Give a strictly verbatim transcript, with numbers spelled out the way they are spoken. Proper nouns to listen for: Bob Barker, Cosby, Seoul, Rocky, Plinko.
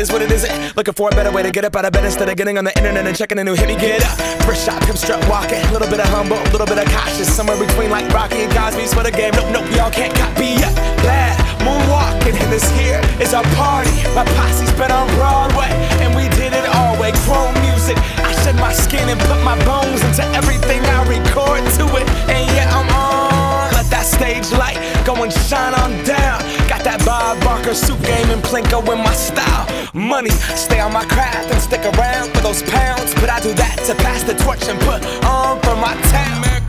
is what it isn't. Looking for a better way to get up out of bed instead of getting on the internet and checking a new hit. Me get up, first shot, hip strut walking. Little bit of humble, little bit of cautious. Somewhere between like Rocky and Cosby's for the game. Nope, nope, y'all can't copy yet. Glad moonwalking, and this here is our party. My posse's been on Broadway, and we did it all way. Chrome music, I shed my skin and put my bones into everything I record to it. And yeah, I'm on. Let that stage light go and shine on down. Got that Bob Barker suit game and Plinko in my style. Money, stay on my craft and stick around for those pounds. But I do that to pass the torch and put on for my town.